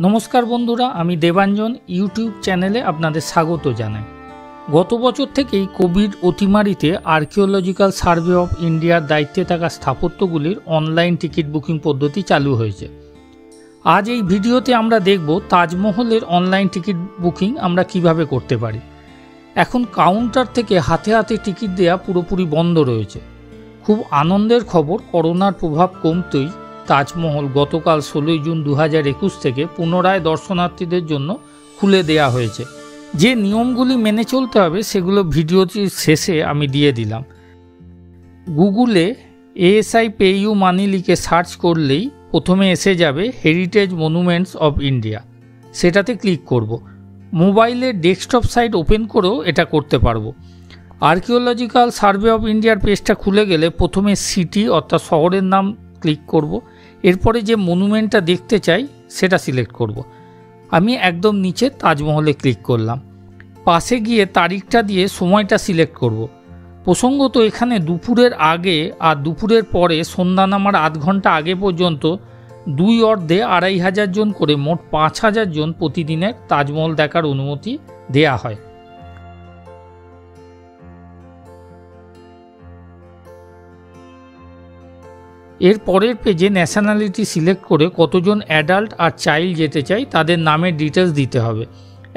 नमस्कार बंधुरा आमी देवांजन यूट्यूब चैनेले आपनादेर स्वागत जानाई। गत बछर थेकेई कोविड अतिमारीते आर्कियोलजिकल सार्वे अफ इंडियार दायित्वे थाका स्थापत्यगुलिर अनलाइन टिकिट बुकिंग पद्धति चालू हयेछे। आज एई भिडियोते आमरा देखब ताजमहलेर अनलाइन टिकिट बुकिंग आमरा किभाबे करते पारी। एखन काउंटार थेके हाथे हाथे टिकिट देया पुरोपुरी बंध रयेछे। खूब आनंदेर खबर करोनार प्रभाव कमतेई ताजमहल गतकाल 16 जून 2021 थेके पुनराय दर्शनार्थीदेर जोन्नो खुले देया हयेछे। जे नियमगुली मेने चलते हबे सेगुलो भिडियोटिर शेषे आमी दिये दिलाम। गुगले एएसआई पेयू मानी लिखे सार्च करलेई प्रथमे एसे जाबे हेरिटेज मनुमेंट्स अफ इंडिया, सेटाते क्लिक करब। मोबाइले डेस्कटप साइट ओपेन करेओ एटा करते पारबो। आर्कियोलजिकल सार्वे अफ इंडियार पेजटा खुले गेले प्रथमे सिटी अर्थात शहरेर नाम क्लिक करब। एरपरे जे मनुमेंटटा देखते चाई सेटा सिलेक्ट करब। आमी एकदम नीचे ताजमहले क्लिक करलाम। पाशे गिये तारीखटा दिये समयटा सिलेक्ट करब। प्रसंगत एखाने दुपुरेर आगे और दुपुरेर परे सन्ध्या नामार आध घंटा आगे पर्यन्त 2,500 जन करे मोट 5,000 जन प्रतिदिन ताजमहल देखार अनुमति देया हय। एर परेर पेजे नैशनलिटी सिलेक्ट करे कतजन एडाल्ट और चाइल्ड जेते चाय तादेर नामे डिटेल्स दीते हबे।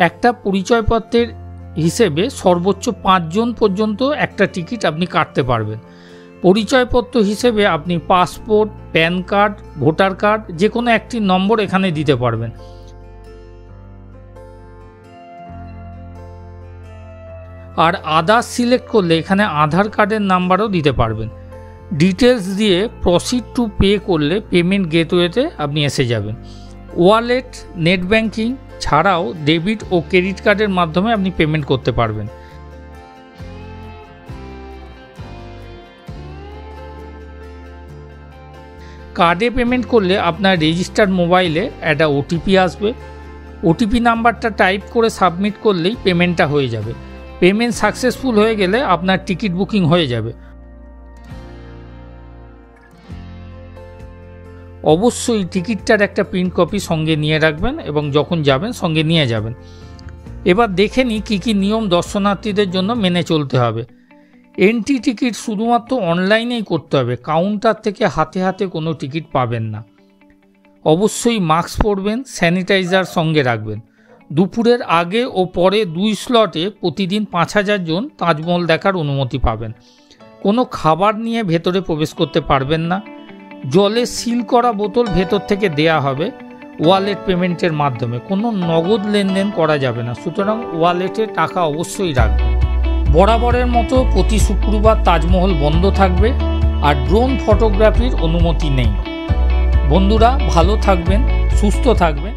एकटा परिचयपत्रेर हिसेबे सर्वोच्च 5 जन पर्यन्त एकटा टिकिट आपनी काटते पारबेन। परिचयपत्र हिसेबे आपनी पासपोर्ट, पैन कार्ड, भोटार कार्ड जे कोनो एकटी नम्बर एखाने दिते पारबेन। और आधार सिलेक्ट करले एखाने आधार कार्डेर नाम्बारও दिते पारबेन। डिटेल्स दिए प्रसिड टू पे करले पेमेंट गेटवे अपनी एसे जाबेन। वालेट, नेट बैंकिंग छाड़ाओ डेबिट और क्रेडिट कार्डर माध्यमे अपनी पेमेंट करते पारबेन। कार्डे पेमेंट करले आपनार रेजिस्टार्ड मोबाइले एटा ओटीपी आसबे। ओटीपी नम्बरटा टाइप करे सबमिट करलेई पेमेंटटा हये जाबे। पेमेंट सक्सेसफुल हये गेले आपनार टिकिट बुकिंग हये जाबे। अवश्य टिकिटटार एक प्रिंट कपि संगे निये राखबेन एबं जखन जाबेन संगे निये जाबेन। एबार देखे नि कि कि नियम दर्शनार्थीदेर जोन्नो मेने चलते हबे। एंट्री टिकिट शुधुमात्र अनलाइनेई करते हबे। काउंटार थेके हाथे हाथे कोनो टिकिट पाबेन ना। अवश्यई मास्क परबेन, सैनिटाइजार संगे राखबेन। दुपुरेर आगे ओ परे 2 स्लटे प्रतिदिन 5,000 जन ताजमहल देखार अनुमति पाबेन। कोनो खाबार निये भेतरे प्रवेश करते पारबेन ना। जले सील करा बोतल भेतर थेके देया हबे। वालेट पेमेंटेर माध्यमे कोनो नगद लेनदेन करा जाबे ना, सुतरां वालेटे टाका अवश्यई राखबेन। बराबरेर मतो प्रति शुक्रवार ताजमहल बंद थाकबे और ड्रोन फटोग्राफिर अनुमति नेई। बंधुरा भालो थाकबेन, सुस्थ थाकबेन।